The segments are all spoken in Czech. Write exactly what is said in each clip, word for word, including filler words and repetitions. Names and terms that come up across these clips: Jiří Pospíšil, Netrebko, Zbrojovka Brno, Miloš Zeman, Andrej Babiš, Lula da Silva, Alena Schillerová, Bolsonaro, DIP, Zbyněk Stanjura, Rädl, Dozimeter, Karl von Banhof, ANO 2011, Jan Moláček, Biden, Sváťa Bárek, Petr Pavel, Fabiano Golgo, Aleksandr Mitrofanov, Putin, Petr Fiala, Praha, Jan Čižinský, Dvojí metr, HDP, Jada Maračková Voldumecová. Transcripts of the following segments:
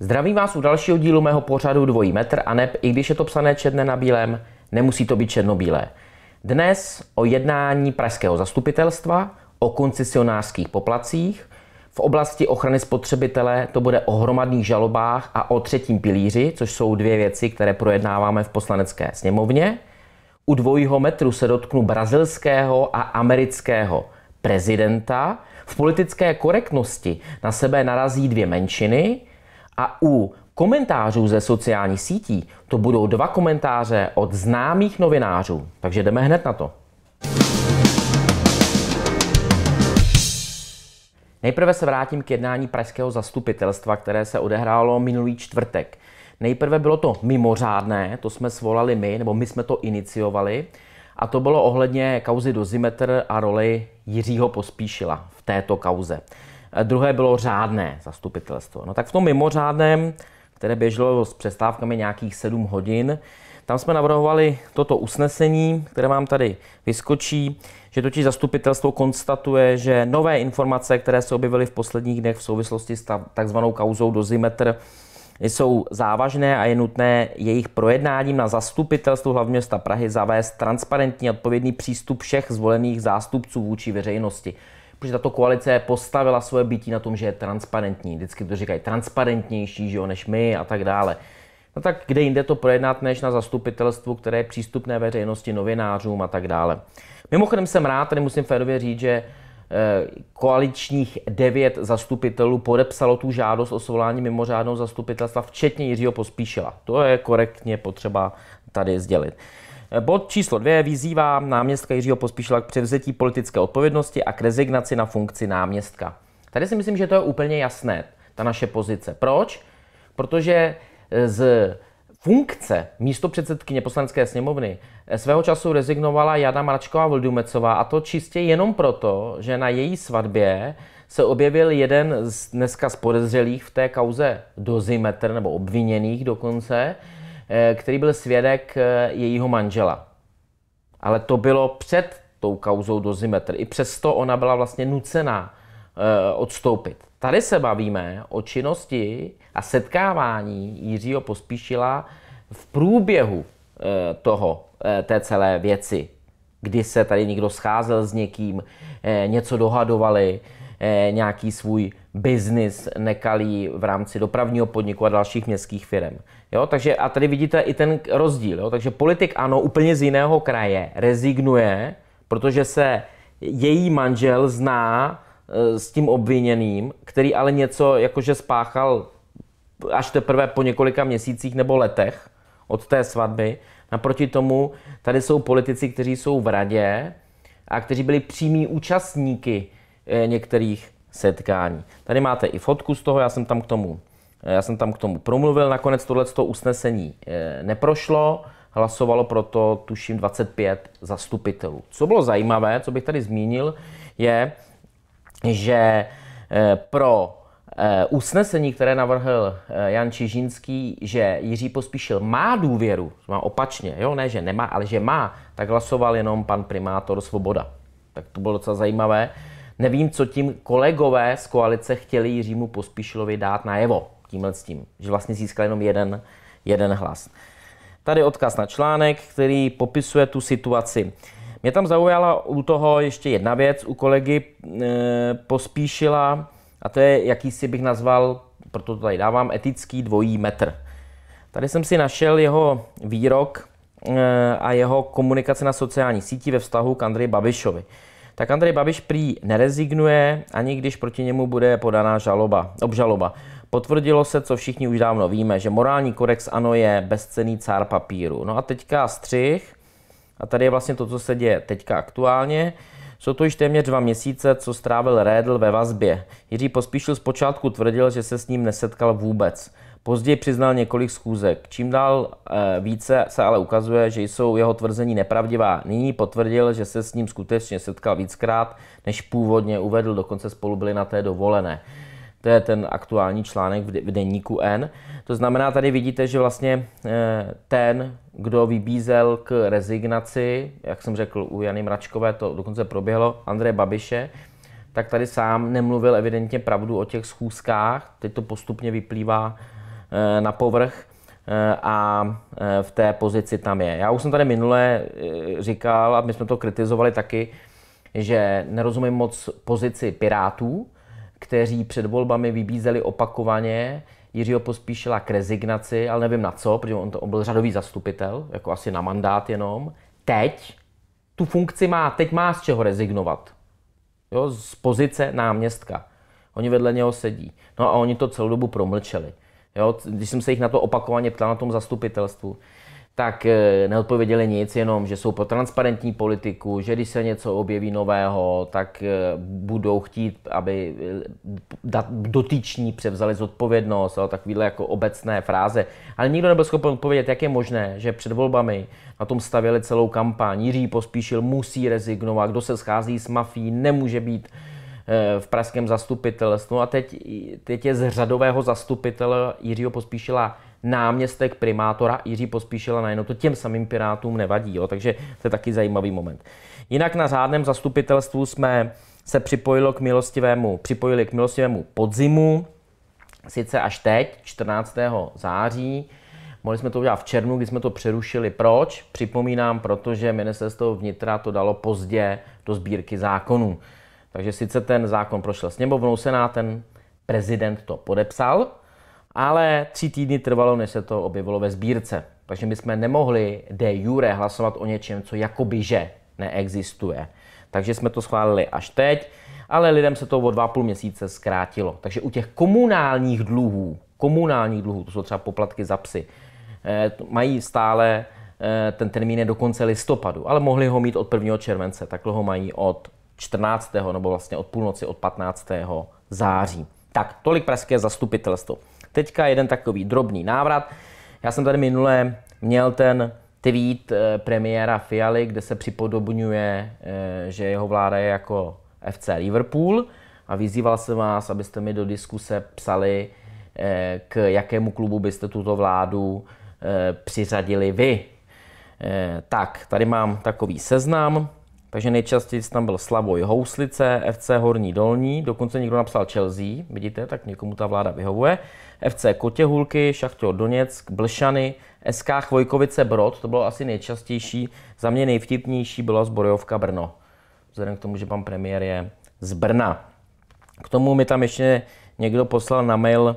Zdravím vás u dalšího dílu mého pořadu Dvojí metr, a neb, i když je to psané černé na bílém, nemusí to být černobílé. Dnes o jednání pražského zastupitelstva, o koncesionářských poplatcích, v oblasti ochrany spotřebitele to bude o hromadných žalobách a o třetím pilíři, což jsou dvě věci, které projednáváme v Poslanecké sněmovně. U Dvojího metru se dotknu brazilského a amerického prezidenta. V politické korektnosti na sebe narazí dvě menšiny. A u komentářů ze sociálních sítí to budou dva komentáře od známých novinářů. Takže jdeme hned na to. Nejprve se vrátím k jednání pražského zastupitelstva, které se odehrálo minulý čtvrtek. Nejprve bylo to mimořádné, to jsme svolali my, nebo my jsme to iniciovali. A to bylo ohledně kauzy Dozimetr a roli Jiřího Pospíšila v této kauze. Druhé bylo řádné zastupitelstvo. No tak v tom mimořádném, které běželo s přestávkami nějakých sedm hodin, tam jsme navrhovali toto usnesení, které vám tady vyskočí, že totiž zastupitelstvo konstatuje, že nové informace, které se objevily v posledních dnech v souvislosti s takzvanou kauzou Dozimetr, jsou závažné a je nutné jejich projednáním na zastupitelstvu hlavního města Prahy zavést transparentní a odpovědný přístup všech zvolených zástupců vůči veřejnosti. Protože tato koalice postavila svoje bytí na tom, že je transparentní. Vždycky to říkají transparentnější, že jo, než my a tak dále. No tak kde jinde to projednat, než na zastupitelstvu, které je přístupné veřejnosti, novinářům a tak dále. Mimochodem jsem rád, tady musím férově říct, že koaličních devět zastupitelů podepsalo tu žádost o svolání mimořádného zastupitelstva, včetně Jiřího Pospíšila. To je korektně potřeba tady sdělit. Bod číslo dvě vyzývá náměstka Jiřího Pospíšila k převzetí politické odpovědnosti a k rezignaci na funkci náměstka. Tady si myslím, že to je úplně jasné, ta naše pozice. Proč? Protože z funkce místopředsedkyně Poslanecké sněmovny svého času rezignovala Jada Maračková Voldumecová, a to čistě jenom proto, že na její svatbě se objevil jeden z dneska z podezřelých v té kauze Dozimetr, nebo obviněných dokonce, který byl svědek jejího manžela. Ale to bylo před tou kauzou Dozimetr. I přesto ona byla vlastně nucená odstoupit. Tady se bavíme o činnosti a setkávání Jiřího Pospíšila v průběhu toho, té celé věci, kdy se tady někdo scházel s někým, něco dohadovali, nějaký svůj biznis nekalý v rámci dopravního podniku a dalších městských firem. Jo, takže a tady vidíte i ten rozdíl. Jo? Takže politik ANO úplně z jiného kraje rezignuje, protože se její manžel zná e, s tím obviněným, který ale něco jakože spáchal až teprve po několika měsících nebo letech od té svatby. Naproti tomu tady jsou politici, kteří jsou v radě a kteří byli přímí účastníky e, některých setkání. Tady máte i fotku z toho, já jsem tam k tomu, já jsem tam k tomu promluvil. Nakonec tohleto usnesení neprošlo, hlasovalo proto tuším dvacet pět zastupitelů. Co bylo zajímavé, co bych tady zmínil, je, že pro usnesení, které navrhl Jan Čižinský, že Jiří Pospíšil má důvěru, má opačně, jo, ne, že nemá, ale že má, tak hlasoval jenom pan primátor Svoboda. Tak to bylo docela zajímavé. Nevím, co tím kolegové z koalice chtěli Jiřímu Pospíšilovi dát najevo tímhle s tím, že vlastně získal jenom jeden, jeden hlas. Tady odkaz na článek, který popisuje tu situaci. Mě tam zaujala u toho ještě jedna věc u kolegy e, Pospíšila, a to je, jaký si bych nazval, proto to tady dávám, etický dvojí metr. Tady jsem si našel jeho výrok e, a jeho komunikaci na sociální síti ve vztahu k Andreji Babišovi. Tak Andrej Babiš prý nerezignuje, ani když proti němu bude podaná žaloba, obžaloba. Potvrdilo se, co všichni už dávno víme, že morální kodex ANO je bezcenný cár papíru. No a teďka střih, a tady je vlastně to, co se děje teďka aktuálně. Jsou to již téměř dva měsíce, co strávil Rädl ve vazbě. Jiří Pospíšil zpočátku tvrdil, že se s ním nesetkal vůbec. Později přiznal několik schůzek. Čím dál více se ale ukazuje, že jsou jeho tvrzení nepravdivá. Nyní potvrdil, že se s ním skutečně setkal víckrát, než původně uvedl, dokonce spolu byli na té dovolené. To je ten aktuální článek v deníku N. To znamená, tady vidíte, že vlastně ten, kdo vybízel k rezignaci, jak jsem řekl, u Jany Mračkové to dokonce proběhlo, Andreje Babiše, tak tady sám nemluvil evidentně pravdu o těch schůzkách. Teď to postupně vyplývá na povrch a v té pozici tam je. Já už jsem tady minule říkal, a my jsme to kritizovali taky, že nerozumím moc pozici Pirátů, kteří před volbami vybízeli opakovaně Jiřího Pospíšila k rezignaci, ale nevím na co, protože on, to, on byl řadový zastupitel, jako asi na mandát jenom. Teď tu funkci má, teď má z čeho rezignovat. Jo, z pozice náměstka. Oni vedle něho sedí. No a oni to celou dobu promlčeli. Jo, když jsem se jich na to opakovaně ptal na tom zastupitelstvu, tak neodpověděli nic, jenom že jsou pro transparentní politiku, že když se něco objeví nového, tak budou chtít, aby dotyční převzali zodpovědnost, takovýhle jako obecné fráze. Ale nikdo nebyl schopen odpovědět, jak je možné, že před volbami na tom stavěli celou kampaň. Jiří Pospíšil musí rezignovat, kdo se schází s mafií, nemůže být v pražském zastupitelstvu. A teď, teď je z řadového zastupitele Jiřího Pospíšila náměstek primátora Jiří Pospíšila najednou. To těm samým Pirátům nevadí, jo? Takže to je taky zajímavý moment. Jinak na řádném zastupitelstvu jsme se připojili k milostivému, připojili k milostivému podzimu, sice až teď, čtrnáctého září. Mohli jsme to udělat v červnu, kdy jsme to přerušili. Proč? Připomínám, protože ministerstvo vnitra to dalo pozdě do sbírky zákonů. Takže sice ten zákon prošel sněmovnou, senátem, prezident to podepsal, ale tři týdny trvalo, než se to objevilo ve sbírce. Takže my jsme nemohli de jure hlasovat o něčem, co jakobyže neexistuje. Takže jsme to schválili až teď, ale lidem se to o dva a půl měsíce zkrátilo. Takže u těch komunálních dluhů, komunálních dluhů, to jsou třeba poplatky za psy, mají stále ten termín do konce listopadu, ale mohli ho mít od prvního července, takhle ho mají od čtrnáctého nebo vlastně od půlnoci, od patnáctého září. Tak, tolik pražské zastupitelstvo. Teďka jeden takový drobný návrat. Já jsem tady minule měl ten tweet premiéra Fialy, kde se připodobňuje, že jeho vláda je jako F C Liverpool, a vyzýval jsem vás, abyste mi do diskuse psali, k jakému klubu byste tuto vládu přiřadili vy. Tak, tady mám takový seznam. Takže nejčastěji tam byl Slavoj Houslice, F C Horní Dolní, dokonce někdo napsal Chelsea, vidíte, tak někomu ta vláda vyhovuje. F C Kotěhulky, Šachtěr Doněck, Blšany, S K Chvojkovice Brod, to bylo asi nejčastější. Za mě nejvtipnější byla Zbrojovka Brno, vzhledem k tomu, že pan premiér je z Brna. K tomu mi tam ještě někdo poslal na mail e,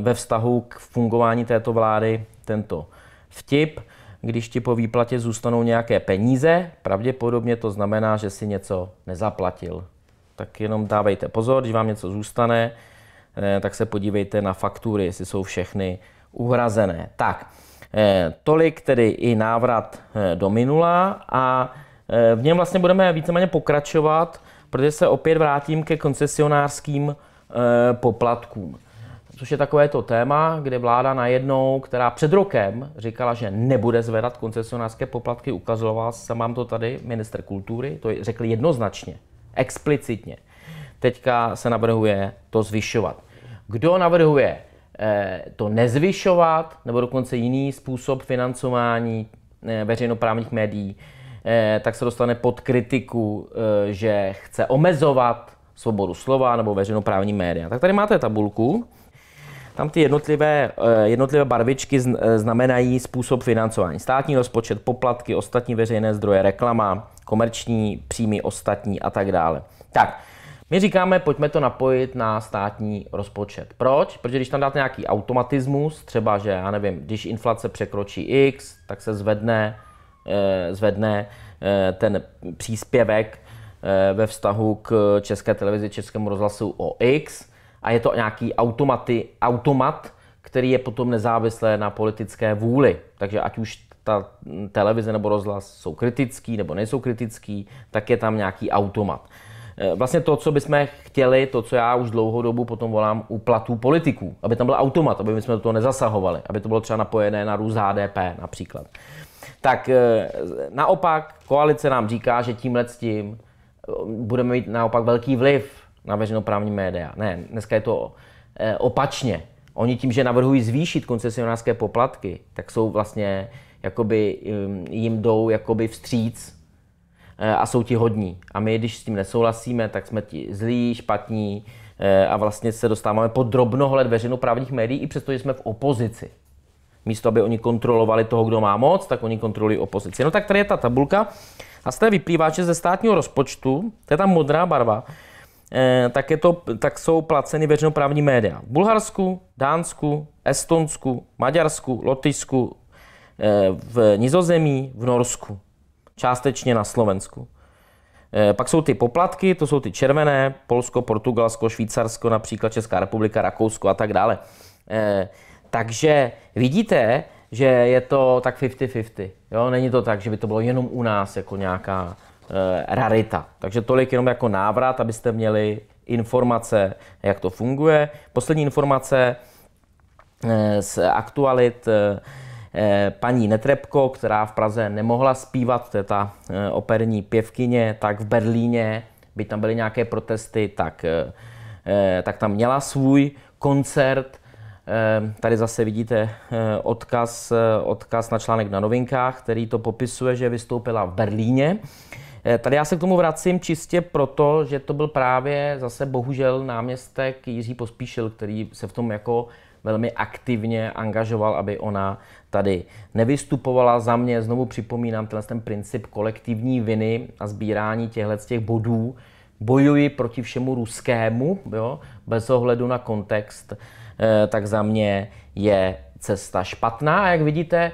ve vztahu k fungování této vlády tento vtip. Když ti po výplatě zůstanou nějaké peníze, pravděpodobně to znamená, že si něco nezaplatil. Tak jenom dávejte pozor, když vám něco zůstane, tak se podívejte na faktury, jestli jsou všechny uhrazené. Tak, tolik tedy i návrat do minula a v něm vlastně budeme víceméně pokračovat, protože se opět vrátím ke koncesionářským poplatkům. Což je takové to téma, kde vláda najednou, která před rokem říkala, že nebude zvedat koncesionářské poplatky, ukazovala, jsem vám to tady, ministr kultury, to řekl jednoznačně, explicitně. Teďka se navrhuje to zvyšovat. Kdo navrhuje eh, to nezvyšovat, nebo dokonce jiný způsob financování eh, veřejnoprávních médií, eh, tak se dostane pod kritiku, eh, že chce omezovat svobodu slova nebo veřejnoprávní média. Tak tady máte tabulku. Tam ty jednotlivé, jednotlivé barvičky znamenají způsob financování. Státní rozpočet, poplatky, ostatní veřejné zdroje, reklama, komerční příjmy, ostatní a tak dále. Tak, my říkáme, pojďme to napojit na státní rozpočet. Proč? Protože když tam dáte nějaký automatismus, třeba, že já nevím, když inflace překročí X, tak se zvedne, zvedne ten příspěvek ve vztahu k České televizi, Českému rozhlasu o X, a je to nějaký automaty, automat, který je potom nezávislé na politické vůli. Takže ať už ta televize nebo rozhlas jsou kritický nebo nejsou kritický, tak je tam nějaký automat. Vlastně to, co bychom chtěli, to, co já už dlouhou dobu potom volám u platů politiků, aby tam byl automat, aby my jsme do toho nezasahovali, aby to bylo třeba napojené na růst H D P například. Tak naopak koalice nám říká, že tímhle s tím budeme mít naopak velký vliv na veřejnoprávní média. Ne, dneska je to opačně. Oni tím, že navrhují zvýšit koncesionářské poplatky, tak jsou vlastně, jakoby, jim jdou jakoby vstříc a jsou ti hodní. A my, když s tím nesouhlasíme, tak jsme ti zlí, špatní a vlastně se dostáváme pod drobnohled veřejnoprávních médií, i přesto, že jsme v opozici. Místo, aby oni kontrolovali toho, kdo má moc, tak oni kontrolují opozici. No tak tady je ta tabulka a z té vyplývá, že ze státního rozpočtu, to je ta modrá barva, tak, je to, tak jsou placeny veřejnoprávní média. V Bulharsku, Dánsku, Estonsku, Maďarsku, Lotyšsku, v Nizozemí, v Norsku, částečně na Slovensku. Pak jsou ty poplatky, to jsou ty červené, Polsko, Portugalsko, Švýcarsko, například Česká republika, Rakousko a tak dále. Takže vidíte, že je to tak padesát na padesát. Jo? Není to tak, že by to bylo jenom u nás jako nějaká e, rarita. Takže tolik jenom jako návrat, abyste měli informace, jak to funguje. Poslední informace e, z aktualit e, paní Netrebko, která v Praze nemohla zpívat, to je ta e, operní pěvkyně, tak v Berlíně, by tam byly nějaké protesty, tak, e, tak tam měla svůj koncert. Tady zase vidíte odkaz, odkaz na článek na Novinkách, který to popisuje, že vystoupila v Berlíně. Tady já se k tomu vracím čistě proto, že to byl právě zase bohužel náměstek Jiří Pospíšil, který se v tom jako velmi aktivně angažoval, aby ona tady nevystupovala. Za mě znovu připomínám tenhle ten princip kolektivní viny a sbírání těchto těch bodů. Bojuji proti všemu ruskému, jo, bez ohledu na kontext, tak za mě je cesta špatná. A jak vidíte,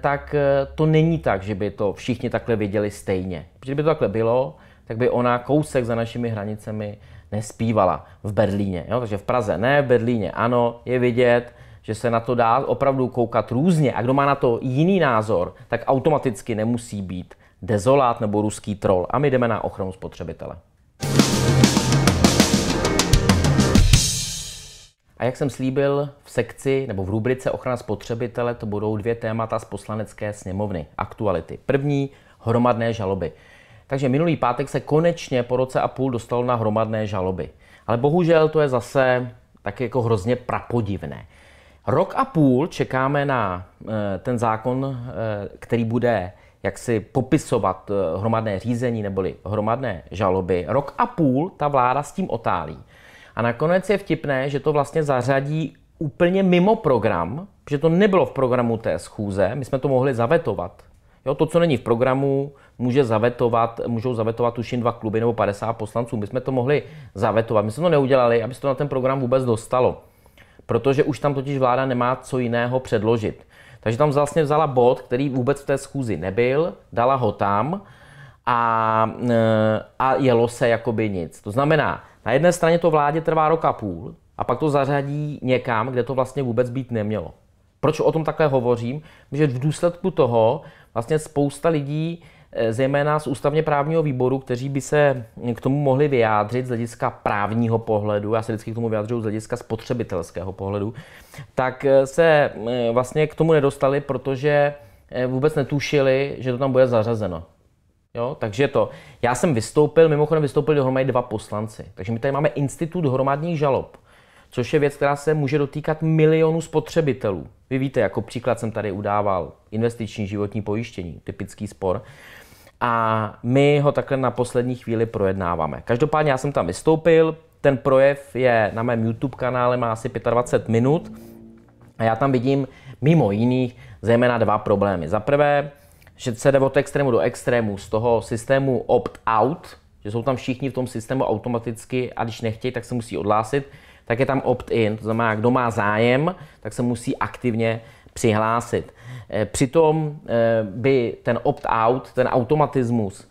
tak to není tak, že by to všichni takhle věděli stejně. Protože by to takhle bylo, tak by ona kousek za našimi hranicemi nespívala v Berlíně. Jo? Takže v Praze ne, v Berlíně ano, je vidět, že se na to dá opravdu koukat různě. A kdo má na to jiný názor, tak automaticky nemusí být dezolát nebo ruský troll. A my jdeme na ochranu spotřebitele. A jak jsem slíbil, v sekci nebo v rubrice Ochrana spotřebitele to budou dvě témata z Poslanecké sněmovny, aktuality. První, hromadné žaloby. Takže minulý pátek se konečně po roce a půl dostalo na hromadné žaloby. Ale bohužel to je zase tak jako hrozně prapodivné. Rok a půl čekáme na ten zákon, který bude jaksi popisovat hromadné řízení neboli hromadné žaloby. Rok a půl ta vláda s tím otálí. A nakonec je vtipné, že to vlastně zařadí úplně mimo program, že to nebylo v programu té schůze, my jsme to mohli zavetovat. Jo, to, co není v programu, může zavetovat, můžou zavetovat už jen dva kluby nebo padesát poslanců. My jsme to mohli zavetovat, my jsme to neudělali, aby se to na ten program vůbec dostalo. Protože už tam totiž vláda nemá co jiného předložit. Takže tam vlastně vzala bod, který vůbec v té schůzi nebyl, dala ho tam a, a jelo se jakoby nic. To znamená, na jedné straně to vládě trvá rok a půl a pak to zařadí někam, kde to vlastně vůbec být nemělo. Proč o tom takhle hovořím? Protože v důsledku toho vlastně spousta lidí, zejména z ústavně právního výboru, kteří by se k tomu mohli vyjádřit z hlediska právního pohledu, já se vždycky k tomu vyjádřuju z hlediska spotřebitelského pohledu, tak se vlastně k tomu nedostali, protože vůbec netušili, že to tam bude zařazeno. Jo, takže to. Já jsem vystoupil, mimochodem vystoupili dohromady dva poslanci. Takže my tady máme institut hromadných žalob, což je věc, která se může dotýkat milionů spotřebitelů. Vy víte, jako příklad jsem tady udával investiční životní pojištění, typický spor. A my ho takhle na poslední chvíli projednáváme. Každopádně já jsem tam vystoupil, ten projev je na mém YouTube kanále, má asi dvacet pět minut. A já tam vidím mimo jiných zejména dva problémy. Za prvé, že se jde od extrému do extrému, z toho systému opt-out, že jsou tam všichni v tom systému automaticky a když nechtějí, tak se musí odhlásit, tak je tam opt-in, to znamená, kdo má zájem, tak se musí aktivně přihlásit. Přitom by ten opt-out, ten automatismus,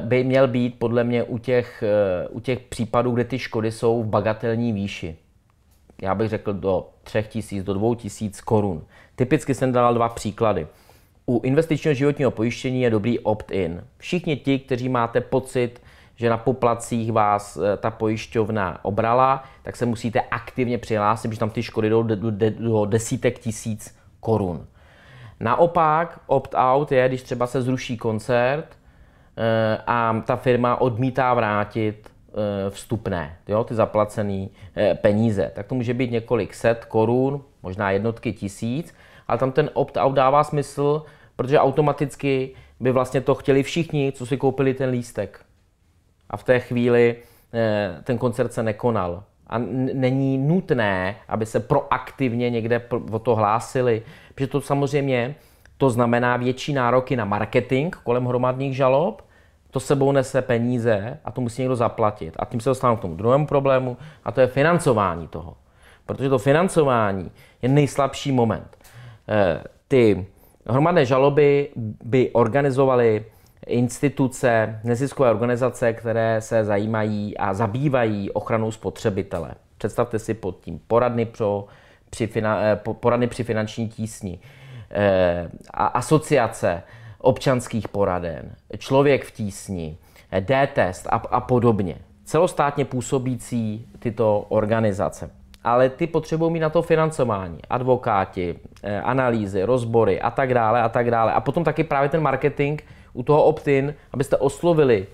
by měl být podle mě u těch, u těch případů, kde ty škody jsou v bagatelní výši. Já bych řekl do tři tisíce, do dva tisíce korun. Typicky jsem dal dva příklady. U investičního životního pojištění je dobrý opt-in. Všichni ti, kteří máte pocit, že na poplacích vás ta pojišťovna obrala, tak se musíte aktivně přihlásit, protože tam ty škody jdou do, do, do desítek tisíc korun. Naopak opt-out je, když třeba se zruší koncert a ta firma odmítá vrátit vstupné, jo, ty zaplacené peníze, tak to může být několik set korun, možná jednotky tisíc, ale tam ten opt-out dává smysl, protože automaticky by vlastně to chtěli všichni, co si koupili ten lístek. A v té chvíli ten koncert se nekonal. A není nutné, aby se proaktivně někde o to hlásili, protože to samozřejmě to znamená větší nároky na marketing kolem hromadných žalob, to sebou nese peníze a to musí někdo zaplatit. A tím se dostávám k tomu druhému problému a to je financování toho. Protože to financování je nejslabší moment. Ty hromadné žaloby by organizovaly instituce, neziskové organizace, které se zajímají a zabývají ochranou spotřebitele. Představte si pod tím poradny, pro, při, fina, poradny při finanční tísni, a asociace občanských poraden, Člověk v tísni, D-test a, a podobně. Celostátně působící tyto organizace. Ale ty potřebují mít na to financování. Advokáti, analýzy, rozbory a tak dále a tak dále. A potom taky právě ten marketing u toho opt-in, abyste oslovili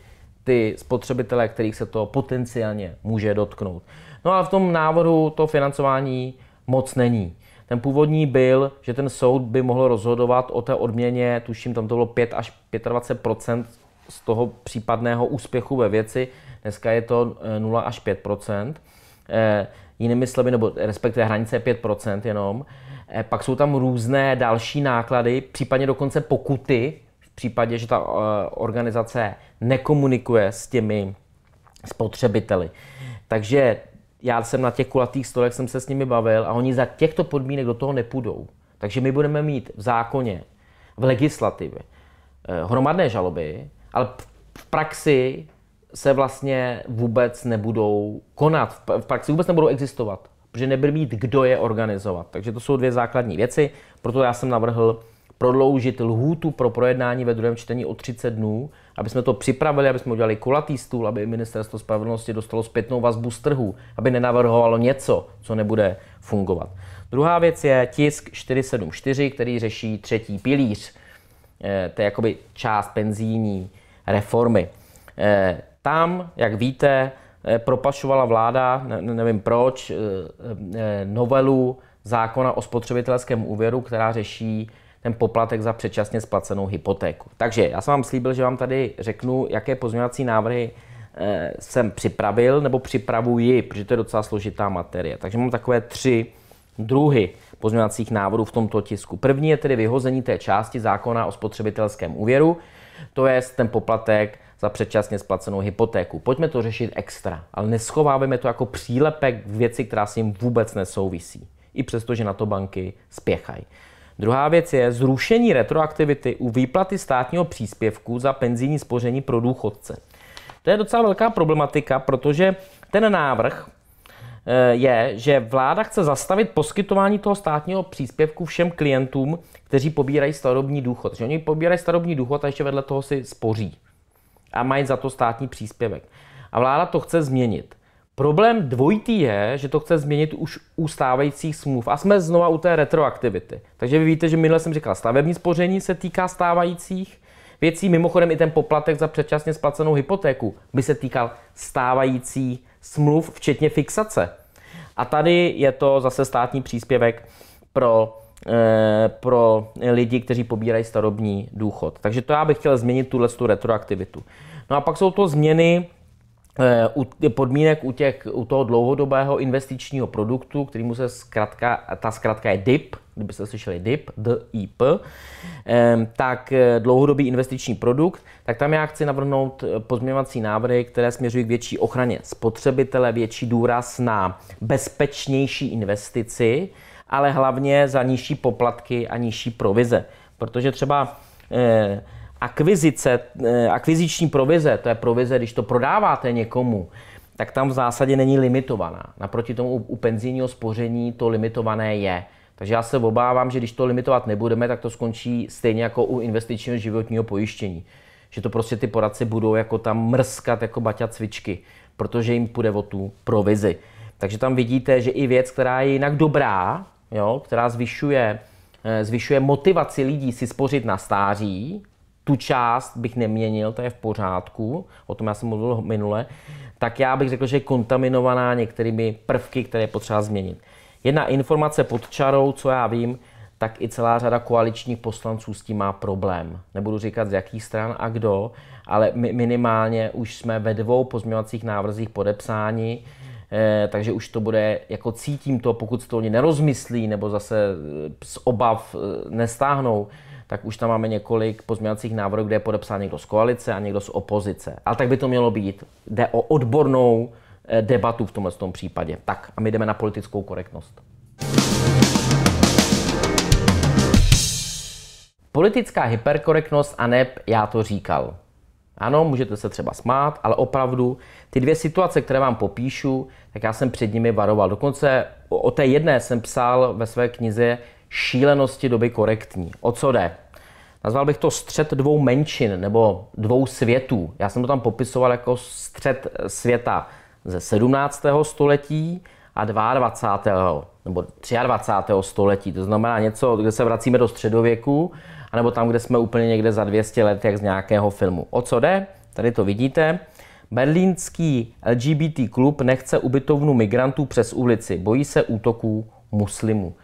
ty spotřebitele, kterých se to potenciálně může dotknout. No a v tom návrhu to financování moc není. Ten původní byl, že ten soud by mohl rozhodovat o té odměně, tuším, tam to bylo pět až dvacet pět procent z toho případného úspěchu ve věci, dneska je to nula až pět procent, e, jinými slovy, nebo respektive hranice je pět procent jenom, e, pak jsou tam různé další náklady, případně dokonce pokuty, v případě, že ta e, organizace nekomunikuje s těmi spotřebiteli. Takže já jsem na těch kulatých stolech jsem se s nimi bavil a oni za těchto podmínek do toho nepůjdou. Takže my budeme mít v zákoně, v legislativě hromadné žaloby, ale v praxi se vlastně vůbec nebudou konat, v praxi vůbec nebudou existovat, protože nebude mít, kdo je organizovat. Takže to jsou dvě základní věci, proto já jsem navrhl prodloužit lhůtu pro projednání ve druhém čtení o třicet dnů, aby jsme to připravili, aby jsme udělali kulatý stůl, aby ministerstvo spravedlnosti dostalo zpětnou vazbu z trhu, aby nenavrhovalo něco, co nebude fungovat. Druhá věc je tisk čtyři sedm čtyři, který řeší třetí pilíř. E, to je jakoby část penzijní reformy. E, tam, jak víte, e, propašovala vláda, ne, nevím proč, e, e, novelu zákona o spotřebitelském úvěru, která řeší ten poplatek za předčasně splacenou hypotéku. Takže já jsem vám slíbil, že vám tady řeknu, jaké pozměňovací návrhy e, jsem připravil nebo připravuji, protože to je docela složitá materie. Takže mám takové tři druhy pozměňovacích návrhů v tomto tisku. První je tedy vyhození té části zákona o spotřebitelském úvěru, to je ten poplatek za předčasně splacenou hypotéku. Pojďme to řešit extra, ale neschovávejme to jako přílepek věci, která s ním vůbec nesouvisí, i přesto, že na to banky spěchají. Druhá věc je zrušení retroaktivity u výplaty státního příspěvku za penzijní spoření pro důchodce. To je docela velká problematika, protože ten návrh je, že vláda chce zastavit poskytování toho státního příspěvku všem klientům, kteří pobírají starobní důchod. Že oni pobírají starobní důchod a ještě vedle toho si spoří a mají za to státní příspěvek. A vláda to chce změnit. Problém dvojitý je, že to chce změnit už u stávajících smluv. A jsme znova u té retroaktivity. Takže vy víte, že minule jsem říkal, stavební spoření se týká stávajících věcí. Mimochodem i ten poplatek za předčasně splacenou hypotéku by se týkal stávající smluv, včetně fixace. A tady je to zase státní příspěvek pro, e, pro lidi, kteří pobírají starobní důchod. Takže to já bych chtěl změnit tuhle tu retroaktivitu. No a pak jsou to změny u podmínek u, těch, u toho dlouhodobého investičního produktu, kterýmu se zkratka, ta zkratka je D I P, kdybyste slyšeli D I P, D I P, tak dlouhodobý investiční produkt, tak tam já chci navrhnout pozměňovací návrhy, které směřují k větší ochraně spotřebitele, větší důraz na bezpečnější investici, ale hlavně za nižší poplatky a nižší provize, protože třeba Akvizice, akviziční provize, to je provize, když to prodáváte někomu, tak tam v zásadě není limitovaná. Naproti tomu u penzijního spoření to limitované je. Takže já se obávám, že když to limitovat nebudeme, tak to skončí stejně jako u investičního životního pojištění. Že to prostě ty poradci budou jako tam mrskat jako baťa cvičky, protože jim půjde o tu provizi. Takže tam vidíte, že i věc, která je jinak dobrá, jo, která zvyšuje, zvyšuje motivaci lidí si spořit na stáří, tu část bych neměnil, to je v pořádku, o tom já jsem mluvil minule. tak já bych řekl, že je kontaminovaná některými prvky, které je potřeba změnit. Jedna informace pod čarou, co já vím, tak i celá řada koaličních poslanců s tím má problém. Nebudu říkat, z jakých stran a kdo, ale minimálně už jsme ve dvou pozměňovacích návrzích podepsáni, eh, takže už to bude, jako cítím to, pokud se to oni nerozmyslí nebo zase z obav nestáhnou, tak už tam máme několik pozměňovacích návrhů, kde je podepsán někdo z koalice a někdo z opozice. Ale tak by to mělo být. Jde o odbornou debatu v tomhle tom případě. Tak a my jdeme na politickou korektnost. Politická hyperkorektnost a neb já to říkal. Ano, můžete se třeba smát, ale opravdu ty dvě situace, které vám popíšu, tak já jsem před nimi varoval. Dokonce o té jedné jsem psal ve své knize Šílenosti doby korektní. O co jde? Nazval bych to střet dvou menšin nebo dvou světů. Já jsem to tam popisoval jako střet světa ze sedmnáctého století a dvacátého druhého nebo dvacátého třetího století. To znamená něco, kde se vracíme do středověku, anebo tam, kde jsme úplně někde za dvě stě let, jak z nějakého filmu. O co jde? Tady to vidíte. Berlínský L G B T klub nechce ubytovnu migrantů přes ulici. Bojí se útoků muslimů.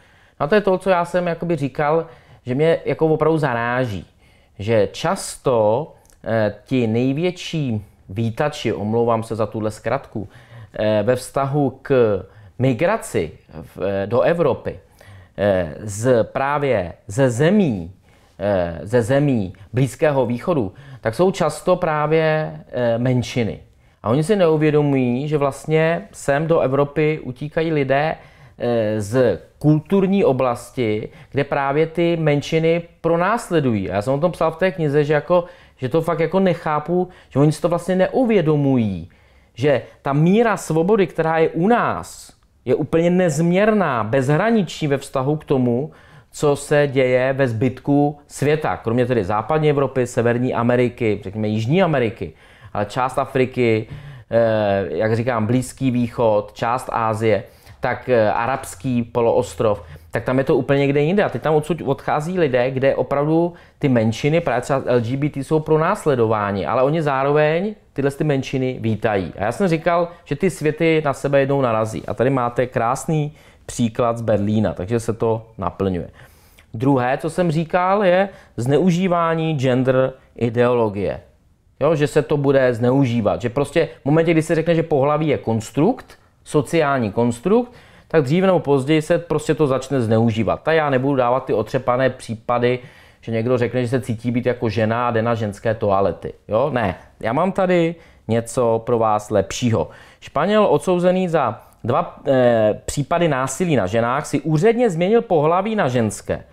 A to je to, co já jsem jakoby říkal, že mě jako opravdu zaráží, že často eh, ti největší vítači, omlouvám se za tuhle zkratku, eh, ve vztahu k migraci v, eh, do Evropy eh, z právě ze zemí, eh, ze zemí Blízkého východu, tak jsou často právě eh, menšiny. A oni si neuvědomují, že vlastně sem do Evropy utíkají lidé z kulturní oblasti, kde právě ty menšiny pronásledují. Já jsem o tom psal v té knize, že, jako, že to fakt jako nechápu, že oni si to vlastně neuvědomují, že ta míra svobody, která je u nás, je úplně nezměrná, bezhraniční ve vztahu k tomu, co se děje ve zbytku světa, kromě tedy západní Evropy, severní Ameriky, řekněme jižní Ameriky, ale část Afriky, jak říkám, Blízký východ, část Asie, tak e, arabský poloostrov, tak tam je to úplně někde jinde. A teď tam odsud odchází lidé, kde opravdu ty menšiny, právě třeba L G B T, jsou pronásledováni, ale oni zároveň tyhle ty menšiny vítají. A já jsem říkal, že ty světy na sebe jednou narazí. A tady máte krásný příklad z Berlína, takže se to naplňuje. Druhé, co jsem říkal, je zneužívání gender ideologie. Jo, že se to bude zneužívat. Že prostě v momentě, kdy se řekne, že pohlaví je konstrukt, sociální konstrukt, tak dříve nebo později se prostě to začne zneužívat. A já nebudu dávat ty otřepané případy, že někdo řekne, že se cítí být jako žena a jde na ženské toalety. Jo? Ne, já mám tady něco pro vás lepšího. Španěl odsouzený za dva eh, případy násilí na ženách si úředně změnil pohlaví na ženské.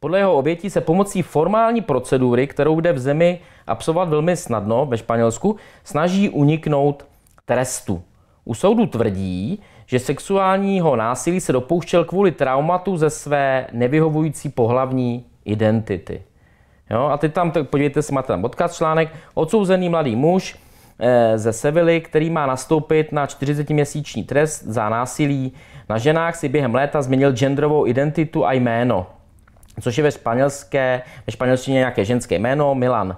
Podle jeho obětí se pomocí formální procedury, kterou jde v zemi absolvovat velmi snadno ve Španělsku, snaží uniknout trestu. U soudu tvrdí, že sexuálního násilí se dopouštěl kvůli traumatu ze své nevyhovující pohlavní identity. Jo? A teď tam, podívejte si, máte tam odkaz, článek, odsouzený mladý muž e, ze Sevily, který má nastoupit na čtyřicetiměsíční trest za násilí na ženách, si během léta změnil genderovou identitu a jméno, což je ve, španělské, ve španělštině nějaké ženské jméno, Milan.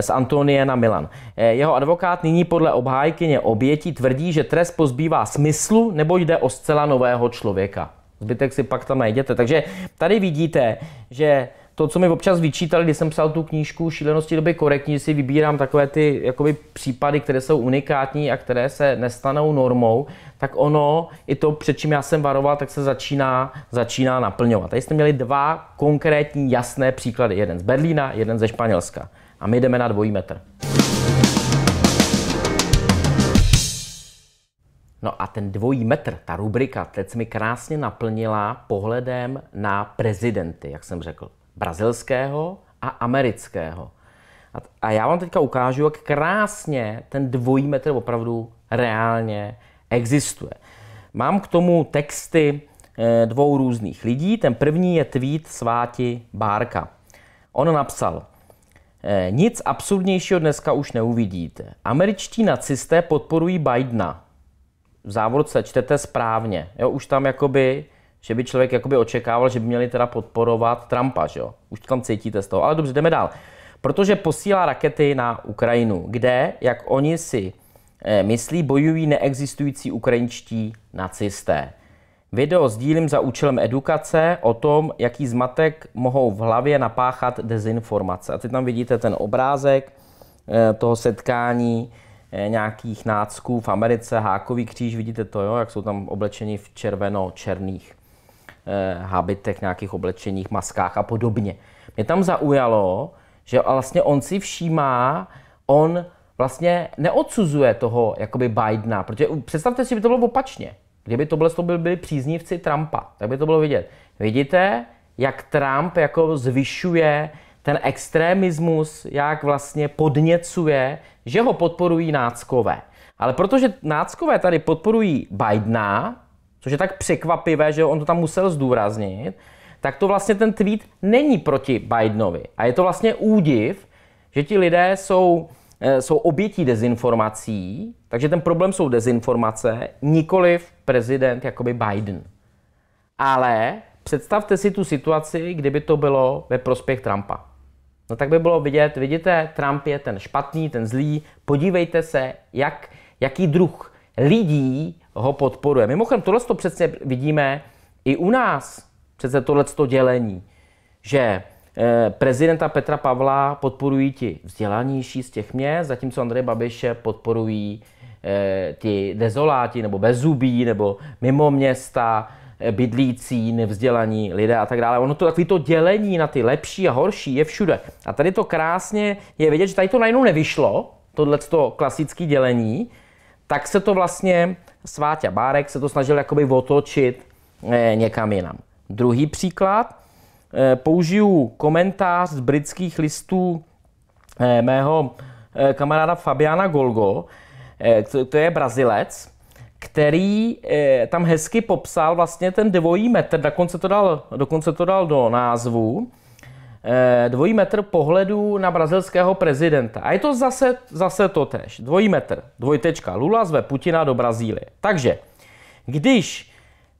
Z Antonie na Milan. Jeho advokát nyní podle obhájkyně obětí tvrdí, že trest pozbývá smyslu, nebo jde o zcela nového člověka. Zbytek si pak tam najděte. Takže tady vidíte, že to, co mi občas vyčítali, když jsem psal tu knížku Šílenosti doby korektní, si vybírám takové ty jakoby případy, které jsou unikátní a které se nestanou normou, tak ono, i to, před čím já jsem varoval, tak se začíná, začíná naplňovat. Tady jste měli dva konkrétní jasné příklady. Jeden z Berlína, jeden ze Španělska. A my jdeme na dvojí metr. No a ten dvojí metr, ta rubrika, teď se mi krásně naplnila pohledem na prezidenty, jak jsem řekl, brazilského a amerického. A já vám teďka ukážu, jak krásně ten dvojí metr opravdu reálně existuje. Mám k tomu texty dvou různých lidí. Ten první je tweet Sváti Bárka. On napsal: nic absurdnějšího dneska už neuvidíte. Američtí nacisté podporují Bidena. V závorce čtete správně. Jo, už tam jakoby, že by člověk jakoby očekával, že by měli teda podporovat Trumpa, že jo? Už to tam cítíte z toho. Ale dobře, jdeme dál. Protože posílá rakety na Ukrajinu, kde, jak oni si myslí bojují neexistující ukrajinští nacisté. Video sdílím za účelem edukace o tom, jaký zmatek mohou v hlavě napáchat dezinformace. A teď tam vidíte ten obrázek toho setkání nějakých nácků v Americe, hákový kříž, vidíte to, jo, jak jsou tam oblečeni v červeno-černých habitech, nějakých oblečeních, maskách a podobně. Mě tam zaujalo, že vlastně on si všímá, on vlastně neodsuzuje toho jakoby Bidena, protože představte si, že by to bylo opačně. Kdyby tohle to byli příznivci Trumpa, tak by to bylo vidět. Vidíte, jak Trump jako zvyšuje ten extremismus, jak vlastně podněcuje, že ho podporují náckové. Ale protože náckové tady podporují Bidena, což je tak překvapivé, že on to tam musel zdůraznit, tak to vlastně ten tweet není proti Bidenovi. A je to vlastně údiv, že ti lidé jsou, jsou obětí dezinformací, takže ten problém jsou dezinformace, nikoliv prezident jakoby Biden. Ale představte si tu situaci, kdyby to bylo ve prospěch Trumpa. No tak by bylo vidět, vidíte, Trump je ten špatný, ten zlý, podívejte se, jak, jaký druh lidí ho podporuje. Mimochodem, tohle to přece vidíme i u nás, přece tohleto dělení, že eh, prezidenta Petra Pavla podporují ti vzdělanější z těch měst, zatímco Andreje Babiše podporují eh, ti dezoláti, nebo bezzubí, nebo mimo města, bydlící, nevzdělaní lidé a tak dále. Ono to takový to dělení na ty lepší a horší je všude. A tady to krásně je vidět, že tady to najednou nevyšlo, tohleto klasické dělení, tak se to vlastně, Sváťa Bárek se to snažil jakoby otočit eh, někam jinam. Druhý příklad, eh, použiju komentář z Britských listů eh, mého eh, kamaráda Fabiana Golgo, eh, to, to je Brazilec, který eh, tam hezky popsal vlastně ten dvojí metr, dokonce to dal, dokonce to dal do názvu, eh, dvojí metr pohledu na brazilského prezidenta. A je to zase, zase to tež, dvojí metr, dvojtečka, Lula zve Putina do Brazílie. Takže, když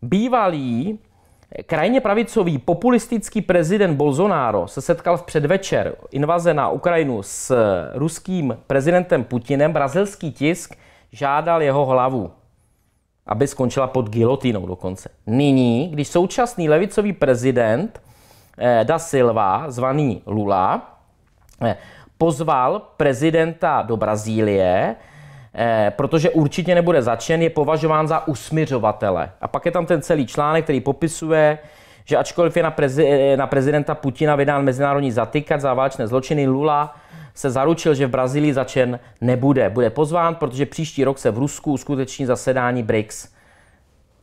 bývalý krajně pravicový populistický prezident Bolsonaro se setkal v předvečer invaze na Ukrajinu s ruským prezidentem Putinem, brazilský tisk žádal jeho hlavu, aby skončila pod gilotinou dokonce. Nyní, když současný levicový prezident eh, da Silva, zvaný Lula, eh, pozval prezidenta do Brazílie, eh, protože určitě nebude zatčen, je považován za usmiřovatele. A pak je tam ten celý článek, který popisuje, že ačkoliv je na, prezi, na prezidenta Putina vydán mezinárodní zatykač za válečné zločiny, Lula se zaručil, že v Brazílii začen nebude. Bude pozván, protože příští rok se v Rusku uskuteční zasedání briks.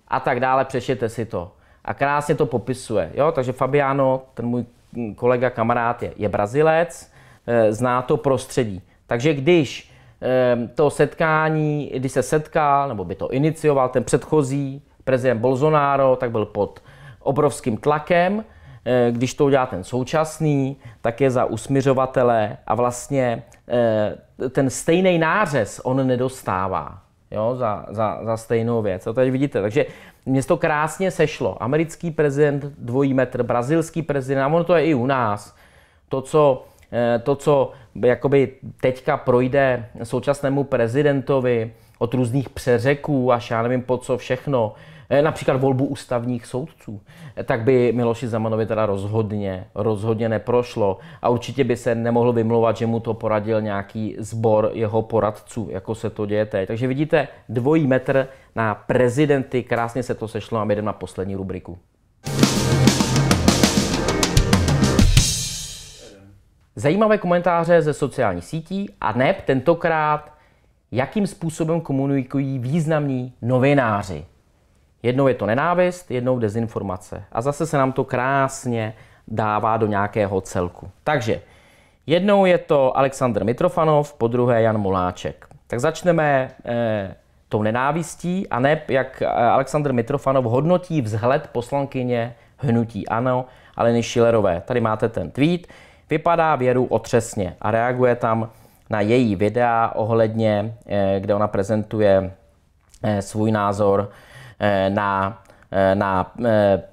A tak dále, přečtěte si to. A krásně to popisuje. Jo? Takže Fabiano, ten můj kolega, kamarád, je, je Brazilec, e, zná to prostředí. Takže když e, to setkání, když se setkal, nebo by to inicioval ten předchozí prezident Bolsonaro, tak byl pod obrovským tlakem. Když to udělá ten současný, tak je za usmiřovatele a vlastně ten stejný nářez on nedostává, jo, za, za, za stejnou věc. A tady vidíte, takže mě to krásně sešlo. Americký prezident, dvojí metr, brazilský prezident, a ono to je i u nás. To, co, to, co jakoby teďka projde současnému prezidentovi od různých přeřeků až já nevím po co všechno, například volbu ústavních soudců, tak by Miloši Zemanovi teda rozhodně, rozhodně neprošlo a určitě by se nemohl vymlouvat, že mu to poradil nějaký sbor jeho poradců, jako se to děje teď. Takže vidíte, dvojí metr na prezidenty, krásně se to sešlo a my jdeme na poslední rubriku. Zajímavé komentáře ze sociálních sítí a neb tentokrát, jakým způsobem komunikují významní novináři. Jednou je to nenávist, jednou dezinformace. A zase se nám to krásně dává do nějakého celku. Takže jednou je to Aleksandr Mitrofanov, podruhé Jan Moláček. Tak začneme eh, tou nenávistí a ne, jak Aleksandr Mitrofanov hodnotí vzhled poslankyně hnutí ANO Aleny Schillerové. Tady máte ten tweet. Vypadá Věru otřesně a reaguje tam na její videa ohledně, eh, kde ona prezentuje eh, svůj názor Na, na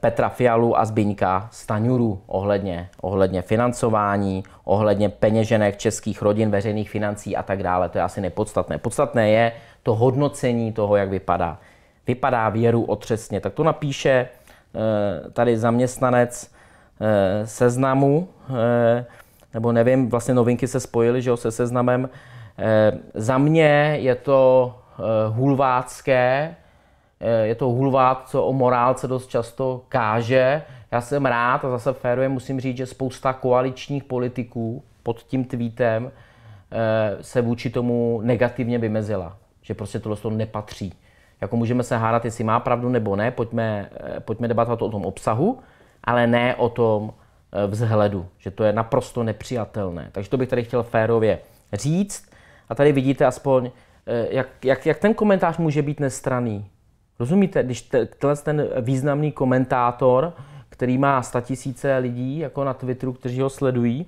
Petra Fialu a Zbyňka Stanjuru ohledně, ohledně financování, ohledně peněženek českých rodin, veřejných financí a tak dále. To je asi nepodstatné. Podstatné je to hodnocení toho, jak vypadá. Vypadá věru otřesně. Tak to napíše tady zaměstnanec Seznamu, nebo nevím, vlastně Novinky se spojily, že jo, se Seznamem. Za mě je to hulvácké, je to hulvát, co o morálce dost často káže. Já jsem rád, a zase férově musím říct, že spousta koaličních politiků pod tím tweetem se vůči tomu negativně vymezila. Že prostě tohle to nepatří. Jako můžeme se hádat, jestli má pravdu nebo ne, pojďme, pojďme debatovat o tom obsahu, ale ne o tom vzhledu, že to je naprosto nepřijatelné. Takže to bych tady chtěl férově říct. A tady vidíte aspoň, jak, jak, jak ten komentář může být nestranný. Rozumíte, když te, ten významný komentátor, který má statisíce lidí jako na Twitteru, kteří ho sledují,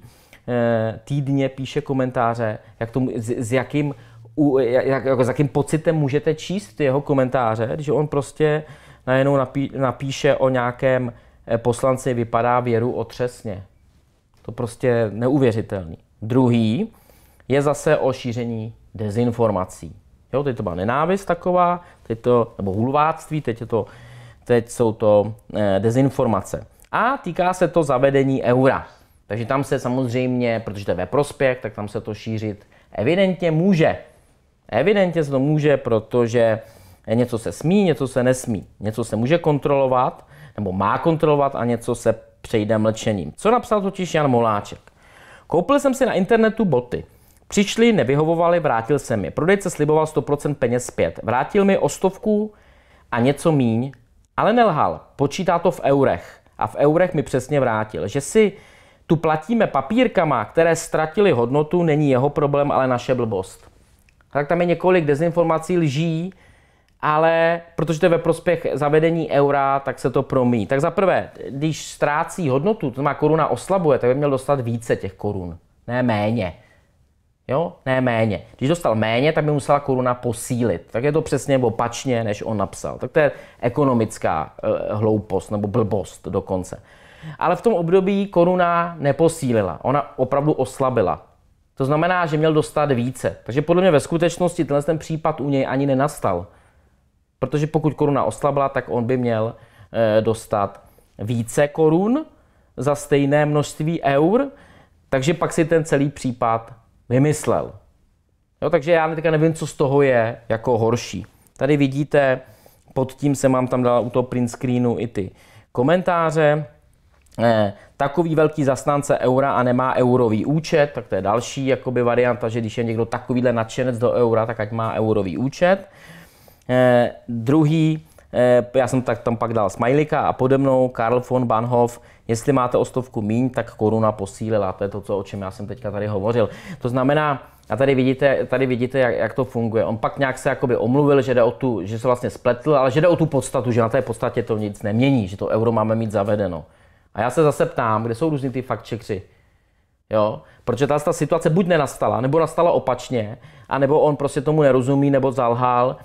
týdně píše komentáře, jak tomu, s, s jakým U, jak, jako, s jakým pocitem můžete číst jeho komentáře, když on prostě najednou napí, napíše o nějakém poslanci, vypadá věru otřesně. To prostě neuvěřitelný. Druhý je zase o šíření dezinformací. Jo, teď to byla nenávist taková, teď to, nebo hulváctví, teď, je to, teď jsou to eh, dezinformace. A týká se to zavedení eura. Takže tam se samozřejmě, protože to je ve prospěch, tak tam se to šířit evidentně může. Evidentně se to může, protože něco se smí, něco se nesmí. Něco se může kontrolovat, nebo má kontrolovat a něco se přejde mlčením. Co napsal totiž Jan Moláček? Koupil jsem si na internetu boty. Přišli, nevyhovovali, vrátil jsem je. Prodejce sliboval sto procent peněz zpět. Vrátil mi o stovku a něco míň, ale nelhal. Počítá to v eurech. A v eurech mi přesně vrátil. Že si tu platíme papírkama, které ztratily hodnotu, není jeho problém, ale naše blbost. Tak tam je několik dezinformací, lží, ale protože to je ve prospěch zavedení eura, tak se to promí. Tak za prvé, když ztrácí hodnotu, to znamená koruna oslabuje, tak by měl dostat více těch korun, ne méně. Jo, ne méně. Když dostal méně, tak by musela koruna posílit. Tak je to přesně opačně, než on napsal. Tak to je ekonomická hloupost nebo blbost dokonce. Ale v tom období koruna neposílila, ona opravdu oslabila. To znamená, že měl dostat více. Takže podle mě ve skutečnosti tenhle ten případ u něj ani nenastal. Protože pokud koruna oslabila, tak on by měl e, dostat více korun za stejné množství eur, takže pak si ten celý případ vymyslel. Jo, takže já teďka nevím, co z toho je jako horší. Tady vidíte, pod tím se mám tam dala u toho print screenu i ty komentáře. Eh, takový velký zastánce eura a nemá eurový účet, tak to je další jakoby varianta, že když je někdo takovýhle nadšenec do eura, tak ať má eurový účet. Eh, druhý, eh, já jsem tak tam pak dal smajlika a pode mnou Karl von Banhof, jestli máte o stovku míň, tak koruna posílila, to je to, co, o čem já jsem teďka tady hovořil. To znamená, a tady vidíte, tady vidíte jak, jak to funguje. On pak nějak se jakoby omluvil, že, jde o tu, že se vlastně spletl, ale že jde o tu podstatu, že na té podstatě to nic nemění, že to euro máme mít zavedeno. A já se zase ptám, kde jsou různý ty fact-checkři, jo? Protože ta situace buď nenastala, nebo nastala opačně, anebo on prostě tomu nerozumí, nebo zalhal,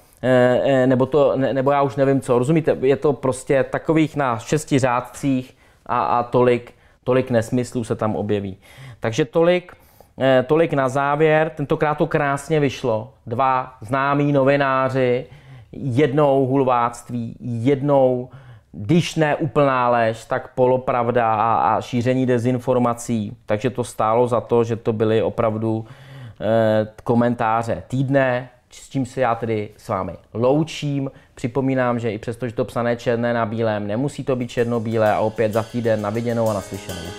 nebo, to, nebo já už nevím co, rozumíte? Je to prostě takových na šesti řádcích a, a tolik, tolik nesmyslů se tam objeví. Takže tolik, tolik na závěr, tentokrát to krásně vyšlo. Dva známí novináři, jednou hulváctví, jednou když ne úplná lež, tak polopravda a, a šíření dezinformací. Takže to stálo za to, že to byly opravdu e, komentáře týdne, s čím se já tedy s vámi loučím. Připomínám, že i přesto, že to psané černé na bílém, nemusí to být černobílé a opět za týden na viděnou a naslyšenou.